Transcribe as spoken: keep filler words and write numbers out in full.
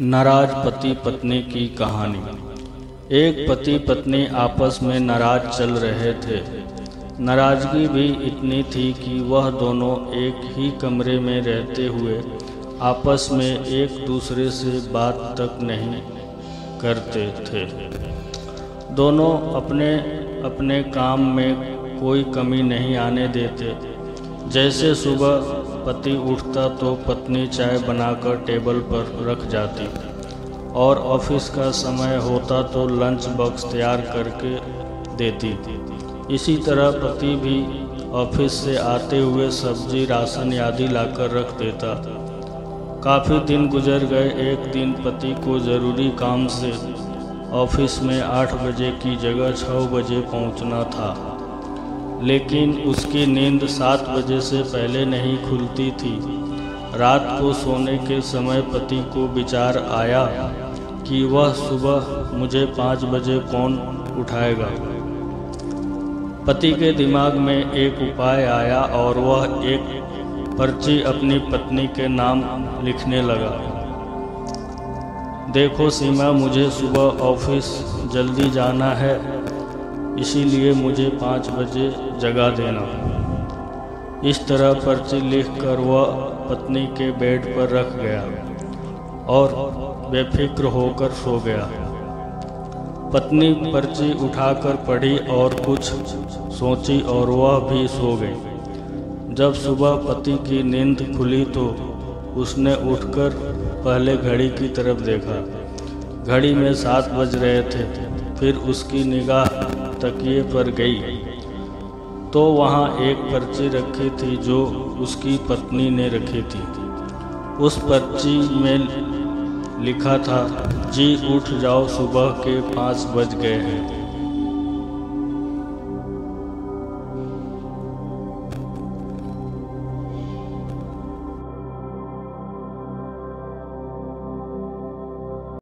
नाराज पति पत्नी की कहानी। एक पति पत्नी आपस में नाराज चल रहे थे। नाराजगी भी इतनी थी कि वह दोनों एक ही कमरे में रहते हुए आपस में एक दूसरे से बात तक नहीं करते थे। दोनों अपने अपने काम में कोई कमी नहीं आने देते। जैसे सुबह पति उठता तो पत्नी चाय बनाकर टेबल पर रख जाती और ऑफिस का समय होता तो लंच बॉक्स तैयार करके देती। इसी तरह पति भी ऑफिस से आते हुए सब्जी, राशन आदि लाकर रख देता। काफ़ी दिन गुजर गए। एक दिन पति को ज़रूरी काम से ऑफिस में आठ बजे की जगह छः बजे पहुंचना था, लेकिन उसकी नींद सात बजे से पहले नहीं खुलती थी। रात को सोने के समय पति को विचार आया कि वह सुबह मुझे पाँच बजे कौन उठाएगा। पति के दिमाग में एक उपाय आया और वह एक पर्ची अपनी पत्नी के नाम लिखने लगा। देखो सीमा, मुझे सुबह ऑफिस जल्दी जाना है, इसीलिए मुझे पाँच बजे जगा देना। इस तरह पर्ची लिखकर वह पत्नी के बेड पर रख गया और बेफिक्र होकर सो गया। पत्नी पर्ची उठाकर पढ़ी और कुछ सोची और वह भी सो गई। जब सुबह पति की नींद खुली तो उसने उठकर पहले घड़ी की तरफ देखा। घड़ी में सात बज रहे थे। फिर उसकी निगाह तकिए पर गई तो वहाँ एक पर्ची रखी थी जो उसकी पत्नी ने रखी थी। उस पर्ची में लिखा था, जी उठ जाओ, सुबह के पाँच बज गए हैं।